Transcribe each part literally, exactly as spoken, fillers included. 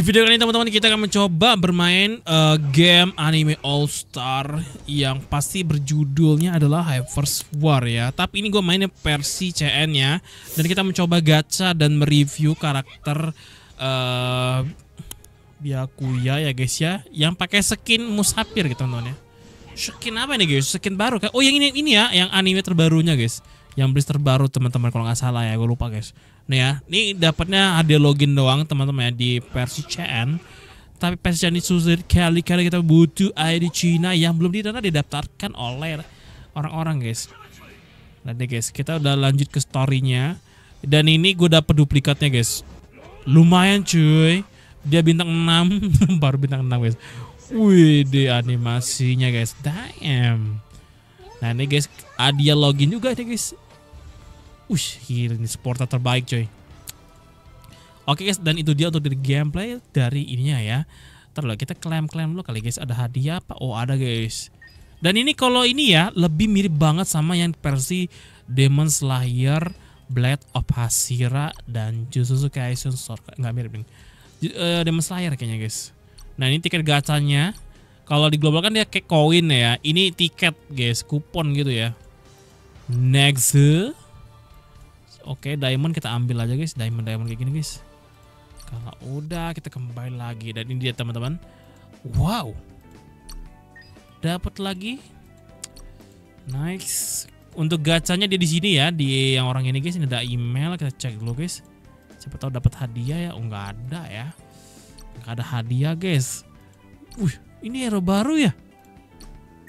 Di video kali ini teman-teman kita akan mencoba bermain uh, game anime All Star yang pasti berjudulnya adalah Hyperscape Wars ya. Tapi ini gue mainnya versi C N ya. Dan kita mencoba gacha dan mereview karakter uh, Byakuya ya guys ya, yang pakai skin musafir gitu teman-teman ya. Skin apa nih guys? Skin baru kan? Oh yang ini ini ya, yang anime terbarunya guys. Yang beli terbaru teman-teman kalau nggak salah ya, gue lupa guys. Nih ya, ini dapatnya ada login doang teman-teman ya di versi C N. Tapi versi C N itu kali-kali kita butuh I D Cina yang belum didaftarkan oleh orang-orang guys. Nanti guys, kita udah lanjut ke story-nya. Dan ini gue dapet duplikatnya guys. Lumayan cuy. Dia bintang enam, baru bintang enam guys. Wih, di animasinya guys. Damn. Nah ini guys, dia login juga nih guys. Ush, ini supporter terbaik coy. Oke guys, dan itu dia untuk dari gameplay dari ininya ya. Terus kita klaim-klaim dulu kali guys, ada hadiah apa? Oh ada guys. Dan ini kalau ini ya, lebih mirip banget sama yang versi Demon Slayer, Blade of Hashira, dan Jujutsu Kaisen. Nggak mirip nih. Uh, Demon Slayer kayaknya guys. Nah ini tiket gacanya. Kalau di global kan dia kayak koin ya. Ini tiket guys, kupon gitu ya. Next. Oke, diamond kita ambil aja guys, diamond-diamond kayak gini guys. Kalau udah kita kembali lagi. Dan ini dia teman-teman. Wow, dapat lagi. Nice. Untuk gacanya dia di sini ya, di yang orang ini guys. Ini ada email, kita cek dulu guys. Siapa tahu dapat hadiah ya. Oh nggak ada ya, nggak ada hadiah guys. Wih, ini hero baru ya,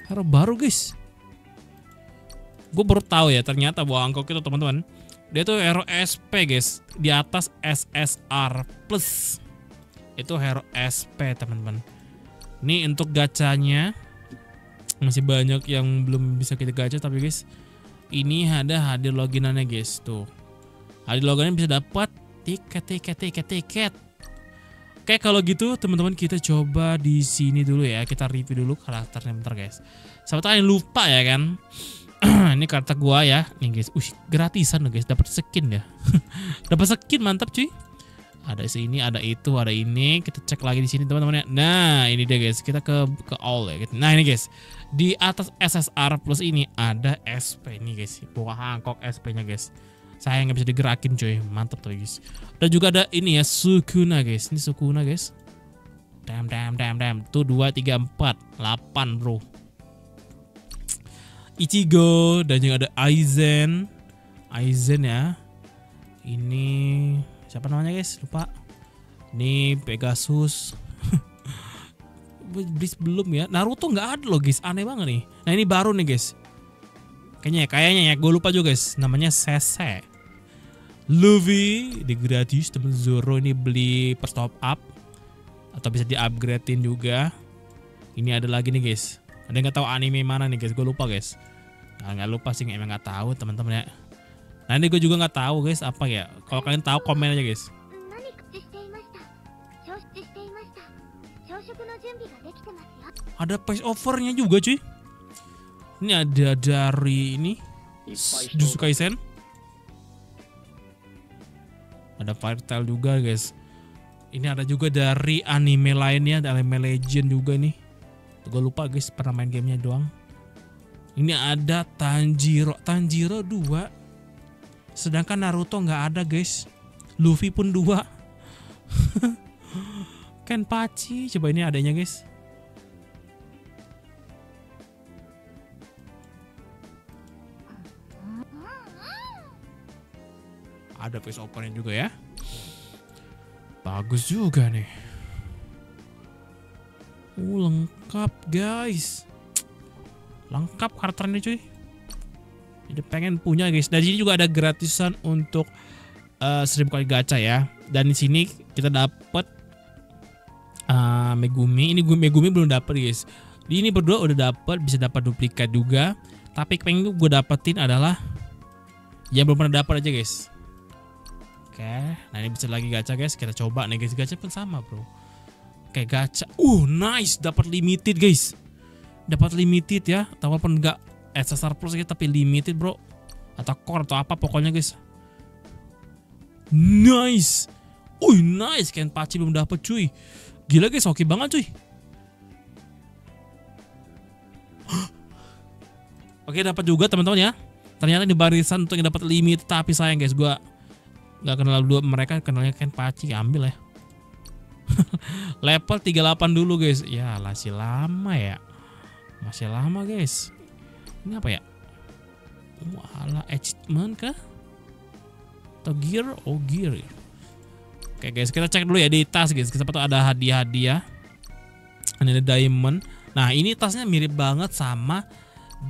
hero baru guys. Gue baru tahu ya ternyata bahwa angkok itu teman-teman, dia tuh hero S P guys, di atas S S R plus itu hero S P teman-teman. Ini untuk gacanya masih banyak yang belum bisa kita gacha tapi guys, ini ada hadiah loginannya guys tuh. Hadiah loginannya bisa dapat tiket tiket tiket tiket. Oke kalau gitu teman-teman kita coba di sini dulu ya, kita review dulu karakternya bentar guys. Siapa tahu yang lupa ya kan. Ini karakter gua ya, nih guys. Ush, gratisan loh guys, dapat skin ya. Dapat skin mantap cuy. Ada sini, ada itu, ada ini. Kita cek lagi di sini teman-teman ya. Nah, ini dia guys. Kita ke ke all ya. Nah, ini guys. Di atas S S R plus ini ada S P nih guys. Wah, angkok S P-nya guys. Saya nggak bisa digerakin cuy. Mantap tuh guys. Dan juga ada ini ya, Sukuna guys. Ini Sukuna guys. Dam dam dam dam. Tuh dua tiga empat delapan, bro. Ichigo dan juga ada Aizen, Aizen ya. Ini siapa namanya guys? Lupa. Ini Pegasus. Bis belum ya. Naruto nggak ada loh guys. Aneh banget nih. Nah ini baru nih guys. Kayaknya, kayaknya ya. Gue lupa juga guys. Namanya Sese. Luffy di gratis temen Zoro ini beli per top up atau bisa di upgradein juga. Ini ada lagi nih guys. Ada nggak tahu anime mana nih guys? Gue lupa guys. Nah, nggak lupa sih, emang nggak tahu teman-teman ya. Nanti gue juga nggak tahu guys apa ya. Kalau kalian tahu komen aja guys. Ada patch overnya juga cuy. Ini ada dari ini Jujutsu Kaisen. Ada Firetel juga guys. Ini ada juga dari anime lainnya, ada anime legend juga nih. Gue lupa guys, pernah main gamenya doang. Ini ada Tanjiro, Tanjiro dua. Sedangkan Naruto nggak ada guys. Luffy pun dua. Kenpachi, coba ini adanya guys. Ada face open juga ya. Bagus juga nih. Uh, lengkap guys. Lengkap karakternya cuy. Jadi pengen punya guys. Dan sini juga ada gratisan untuk uh, seribu kali gacha ya. Dan di sini kita dapat uh, Megumi. Ini Megumi belum dapat guys. Di ini berdua udah dapat, bisa dapat duplikat juga. Tapi pengen gue dapetin adalah yang belum pernah dapat aja guys. Oke, nah ini bisa lagi gacha guys. Kita coba nih guys. Gacha pun sama bro. Kayak gacha, uh nice, dapat limited guys, dapat limited ya, walaupun nggak S S R plus ya, tapi limited bro, atau core atau apa pokoknya guys, nice, Uy, nice, Kenpachi belum dapet cuy. Gila guys, oke banget cuy. Oke, dapat juga teman-teman ya. Ternyata di barisan untuk yang dapat limit, tapi sayang guys, gua nggak kenal dua mereka, kenalnya Kenpachi, ambil ya. Level tiga puluh delapan dulu guys. Ya, masih lama ya. Masih lama guys. Ini apa ya? Walah, achievement kah? Atau gear? Oh, gear. Oke guys, kita cek dulu ya di tas guys. Siapa tuh ada hadiah-hadiah. Ini ada diamond. Nah, ini tasnya mirip banget sama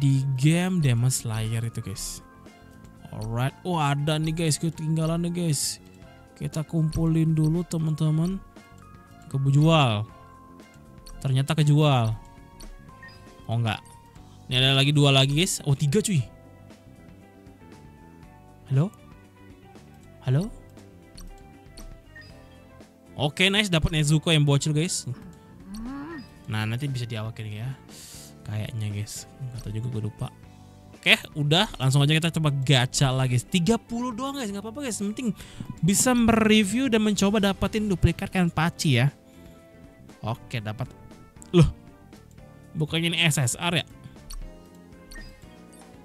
di game Demon Slayer itu guys. Alright. Oh, ada nih guys, ketinggalan nih guys. Kita kumpulin dulu teman-teman. Kejual. Ternyata kejual. Oh enggak. Ini ada lagi dua lagi guys. Oh, tiga cuy. Halo? Halo? Oke, nice, dapat Nezuko yang bocil guys. Nah, nanti bisa diawakin ya. Kayaknya guys. Enggak tahu juga, gue lupa. Oke, udah, langsung aja kita coba gacha lagi guys. tiga puluh doang guys, nggak apa-apa guys. Penting bisa mereview dan mencoba dapetin duplikat Kenpachi ya. Oke, dapat. Loh. Bukannya ini S S R ya?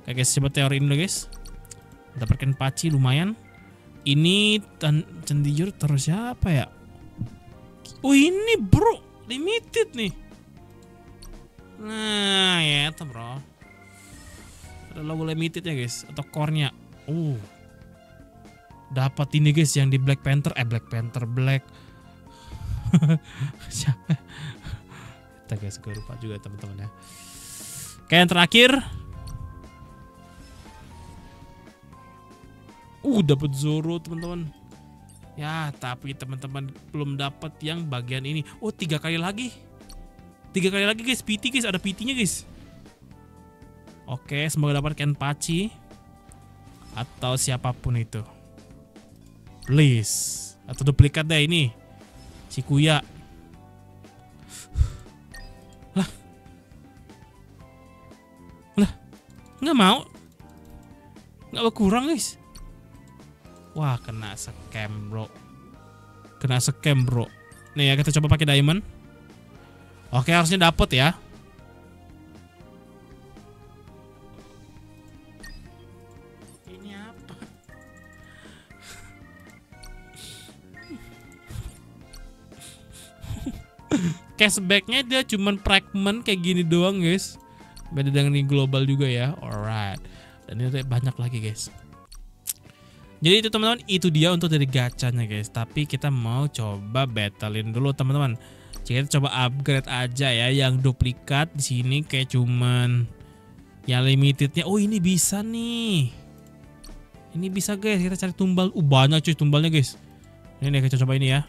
Oke guys, coba teori ini dulu guys. Dapat Kenpachi lumayan. Ini Tanjiro terus siapa ya? Oh ini bro, limited nih. Nah ya itu bro. Ada logo limited ya guys, atau core-nya. Oh, dapat ini guys yang di Black Panther, eh Black Panther Black. Siapa? Kita guys gue lupa juga teman-teman ya. Kayak yang terakhir. Uh, dapat Zoro teman-teman. Ya, tapi teman-teman belum dapat yang bagian ini. Oh, tiga kali lagi. Tiga kali lagi guys, P T guys, ada P T-nya guys. Oke, semoga dapat Kenpachi atau siapapun itu. Please, atau duplikat deh ini. Cikuya. Lah. Lah, nggak mau. Nggak berkurang guys. Wah, kena scam bro. Kena scam bro. Nih ya, kita coba pakai diamond. Oke, harusnya dapet ya. Ini apa? Cashbacknya dia cuman fragment kayak gini doang guys. Beda dengan ini global juga ya. Alright. Dan ini banyak lagi guys. Jadi itu teman-teman, itu dia untuk dari gacanya guys. Tapi kita mau coba battlein dulu teman-teman. Kita coba upgrade aja ya yang duplikat di sini kayak cuman yang limitednya. Oh ini bisa nih. Ini bisa guys, kita cari tumbal. Uh banyak cuy tumbalnya guys. Ini nih kita coba ini ya.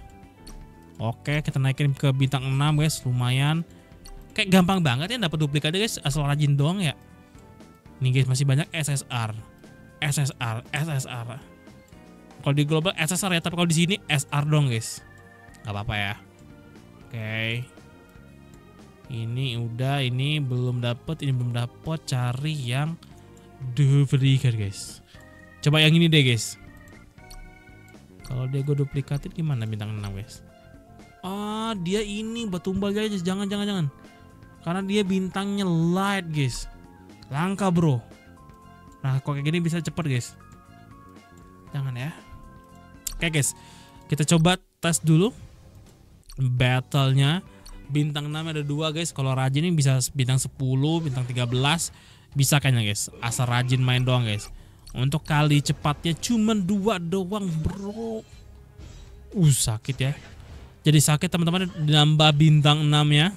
Oke, kita naikin ke bintang enam guys, lumayan. Kayak gampang banget ya dapat duplikatnya guys, asal rajin doang ya. Nih guys masih banyak S S R. S S R, S S R. Kalau di global S S R ya, tapi kalau di sini S R dong guys. Gak apa-apa ya. Oke. Okay. Ini udah, ini belum dapet, ini belum dapet. Cari yang duplikat guys. Coba yang ini deh guys. Kalau dia gue duplikatin gimana bintang enam guys? Ah, dia ini buat tumbal guys. Jangan, jangan, jangan. Karena dia bintangnya light guys. Langka bro. Nah, kok kayak gini bisa cepet guys. Jangan ya. Oke guys, kita coba tes dulu battle-nya. Bintang enam ada dua guys. Kalau rajin ini bisa bintang sepuluh, bintang tiga belas. Bisa kayaknya guys. Asal rajin main doang guys. Untuk kali cepatnya cuman dua doang bro. Uh sakit ya. Jadi sakit teman-teman nambah bintang enam ya.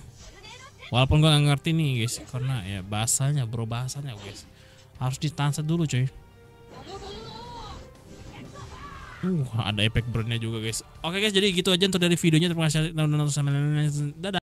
Walaupun gue gak ngerti nih guys. Karena ya bahasanya bro, bahasanya guys. Harus ditanset dulu coy. Uh, ada efek burn-nya juga guys. Oke guys, jadi gitu aja untuk dari videonya. Terima kasih telah menonton. Dadah.